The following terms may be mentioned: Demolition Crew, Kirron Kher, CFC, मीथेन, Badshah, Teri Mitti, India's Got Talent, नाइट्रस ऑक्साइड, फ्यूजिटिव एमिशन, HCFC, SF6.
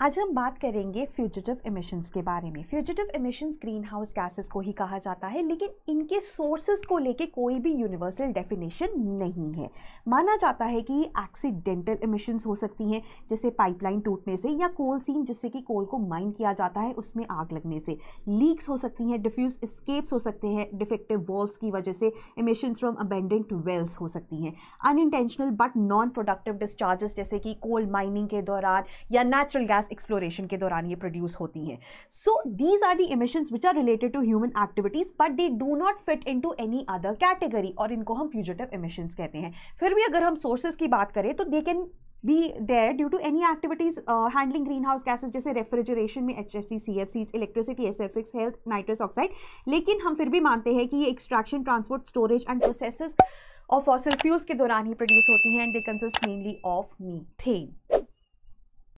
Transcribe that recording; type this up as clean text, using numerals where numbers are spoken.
आज हम बात करेंगे फ्यूजिटिव एमिशंस के बारे में। Fugitive emissions green house gases को ही कहा जाता है, लेकिन इनके सोर्सेस को लेके कोई भी यूनिवर्सल डेफिनेशन नहीं है। माना जाता है कि एक्सीडेंटल एमिशंस हो सकती हैं, जैसे पाइपलाइन टूटने से या कोल सीम जिससे कि कोल को माइन किया जाता है उसमें आग लगने से। लीक्स हो सकती हैं, डिफ्यूज स्केप्स हो सकते हैं, डिफेक्टिव वॉल्व्स की वजह से एमिशंस फ्रॉम अबेंडेंट वेल्स हो सकती हैं, unintentional but non productive discharges जैसे कि कोल माइनिंग के दौरान या नेचुरल गैस एक्सप्लोरेशन के दौरान ये प्रोड्यूस होती हैं। So these are the emissions which are related to human activities but they do not fit into any other category, और इनको हम फ्यूजिटिव एमिशंस कहते हैं। फिर भी अगर हम सोर्सेज की बात करें तो they can be there due to any activities handling greenhouse gases जैसे रेफ्रिजरेशन में HCFC, CFC, इलेक्ट्रिसिटी, SF6, हेल्थ, नाइट्रस ऑक्साइड। लेकिन हम फिर भी मानते हैं कि ये extraction, transport, storage and processes of fossil fuels के दौरान ही प्रोड्यूस होती हैं, and they consist mainly of मीथेन।